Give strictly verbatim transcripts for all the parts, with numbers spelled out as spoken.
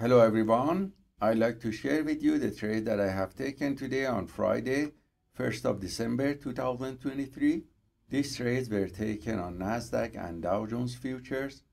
Hello everyone, I'd like to share with you the trade that I have taken today on Friday, first of December two thousand twenty-three. These trades were taken on NASDAQ and Dow Jones futures.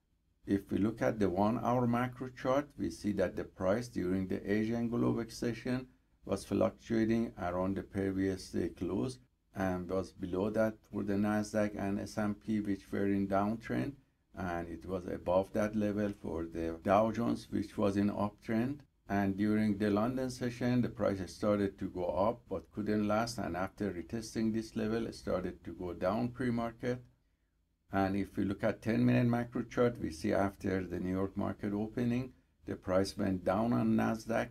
If we look at the one hour macro chart, we see that the price during the Asian Globex session was fluctuating around the previous day close and was below that for the NASDAQ and S and P, which were in downtrend. And it was above that level for the Dow Jones, which was in uptrend. And during the London session, the price started to go up but couldn't last, and after retesting this level, it started to go down pre-market. And if we look at ten minute macro chart, we see after the New York market opening, the price went down on NASDAQ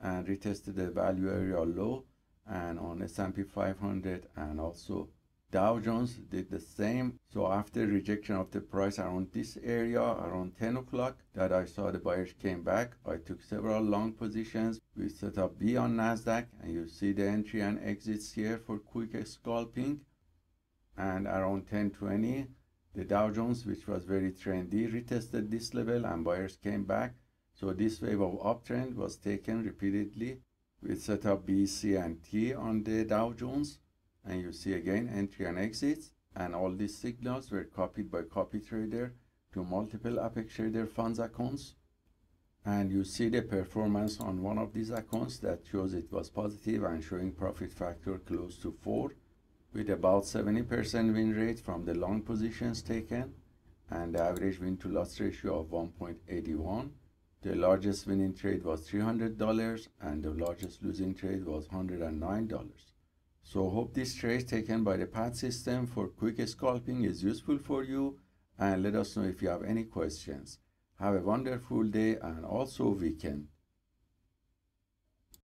and retested the value area low, and on S and P five hundred, and also Dow Jones did the same. So after rejection of the price around this area, around ten o'clock, that I saw the buyers came back, I took several long positions. We set up B on NASDAQ, and you see the entry and exits here for quick scalping. And around ten twenty, the Dow Jones, which was very trendy, retested this level and buyers came back. So this wave of uptrend was taken repeatedly. We set up B, C, and T on the Dow Jones. And you see again entry and exits, and all these signals were copied by copy trader to multiple Apex Trader Funds accounts. And you see the performance on one of these accounts that shows it was positive and showing profit factor close to four, with about seventy percent win rate from the long positions taken, and the average win to loss ratio of one point eight one. The largest winning trade was three hundred dollars, and the largest losing trade was one hundred nine dollars. So hope this trade taken by the P A A T system for quick scalping is useful for you, and let us know if you have any questions. Have a wonderful day and also weekend.